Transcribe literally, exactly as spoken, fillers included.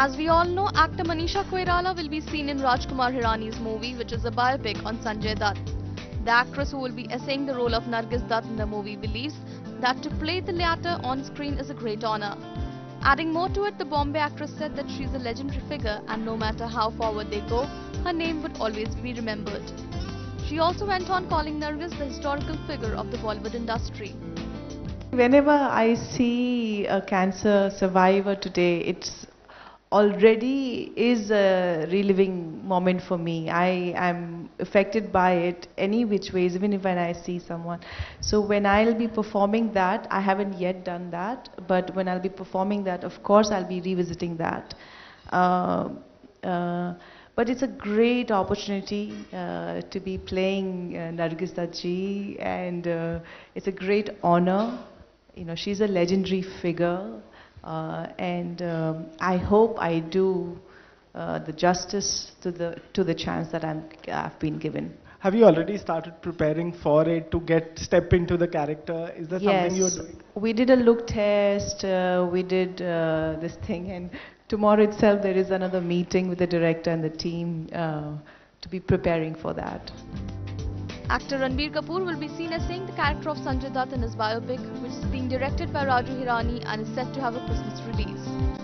As we all know, actor Manisha Koirala will be seen in Rajkumar Hirani's movie, which is a biopic on Sanjay Dutt. The actress who will be essaying the role of Nargis Dutt in the movie believes that to play the latter on screen is a great honor. Adding more to it, the Bombay actress said that she's a legendary figure and no matter how forward they go, her name would always be remembered. She also went on calling Nargis the historical figure of the Bollywood industry. Whenever I see a cancer survivor today, it's already is a reliving moment for me. I am affected by it any which ways, even if when I see someone. So when I'll be performing that, I haven't yet done that, but when I'll be performing that, of course I'll be revisiting that. Uh, uh, but it's a great opportunity uh, to be playing uh, Nargis Dutt, and uh, it's a great honor. You know, she's a legendary figure. Uh, and um, I hope I do uh, the justice to the to the chance that I'm, I've been given. Have you already started preparing for it to get step into the character? Is there yes. something you're doing? We did a look test. Uh, we did uh, this thing, and tomorrow itself there is another meeting with the director and the team uh, to be preparing for that. Actor Ranbir Kapoor will be seen as saying the character of Sanjay Dutt in his biopic, which is being directed by Raju Hirani and is set to have a Christmas release.